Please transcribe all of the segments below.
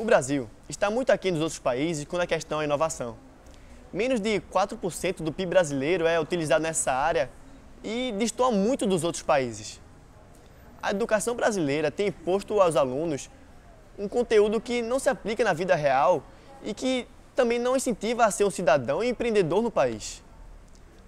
O Brasil está muito aquém dos outros países quando a questão é inovação. Menos de 4% do PIB brasileiro é utilizado nessa área e destoa muito dos outros países. A educação brasileira tem imposto aos alunos um conteúdo que não se aplica na vida real e que também não incentiva a ser um cidadão e empreendedor no país.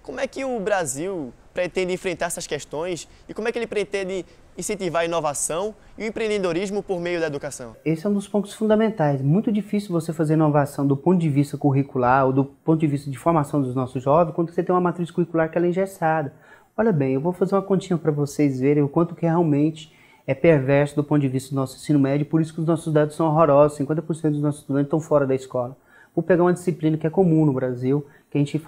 Como é que o Brasil pretende enfrentar essas questões e como é que ele pretende incentivar a inovação e o empreendedorismo por meio da educação? Esse é um dos pontos fundamentais. Muito difícil você fazer inovação do ponto de vista curricular ou do ponto de vista de formação dos nossos jovens quando você tem uma matriz curricular que ela é engessada. Olha bem, eu vou fazer uma continha para vocês verem o quanto que realmente é perverso do ponto de vista do nosso ensino médio, por isso que os nossos dados são horrorosos, 50% dos nossos estudantes estão fora da escola. Vou pegar uma disciplina que é comum no Brasil, que a gente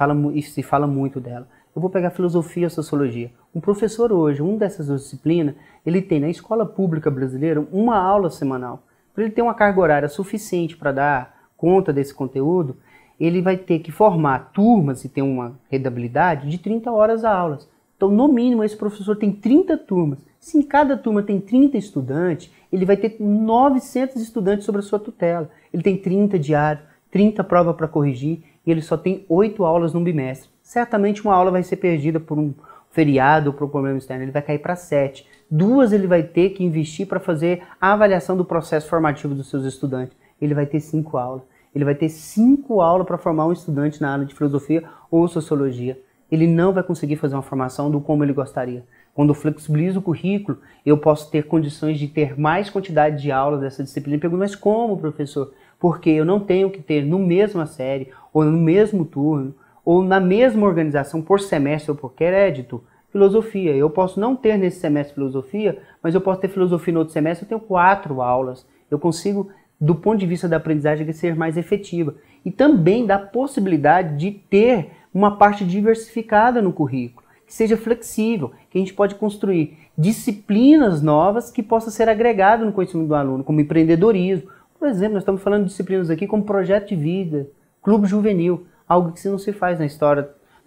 se fala muito dela. Eu vou pegar filosofia e sociologia. Um professor hoje, uma dessas duas disciplinas, ele tem na escola pública brasileira uma aula semanal. Para ele ter uma carga horária suficiente para dar conta desse conteúdo, ele vai ter que formar turmas e ter uma redabilidade de 30 horas a aulas. Então, no mínimo, esse professor tem 30 turmas. Se em cada turma tem 30 estudantes, ele vai ter 900 estudantes sobre a sua tutela. Ele tem 30 diários, 30 provas para corrigir e ele só tem 8 aulas no bimestre. Certamente uma aula vai ser perdida por um feriado ou por um problema externo, ele vai cair para 7. 2 ele vai ter que investir para fazer a avaliação do processo formativo dos seus estudantes. Ele vai ter 5 aulas. Ele vai ter 5 aulas para formar um estudante na área de filosofia ou sociologia. Ele não vai conseguir fazer uma formação do como ele gostaria. Quando eu flexibilizo o currículo, eu posso ter condições de ter mais quantidade de aulas dessa disciplina. Eu pergunto, mas como, professor? Porque eu não tenho que ter no mesma série, ou no mesmo turno, ou na mesma organização por semestre ou por crédito, filosofia. Eu posso não ter nesse semestre filosofia, mas eu posso ter filosofia no outro semestre, eu tenho 4 aulas. Eu consigo, do ponto de vista da aprendizagem, ser mais efetiva. E também dá a possibilidade de ter uma parte diversificada no currículo, que seja flexível, que a gente pode construir disciplinas novas que possam ser agregadas no conhecimento do aluno, como empreendedorismo. Por exemplo, nós estamos falando de disciplinas aqui como projeto de vida, clube juvenil, algo que não se faz na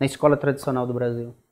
escola tradicional do Brasil.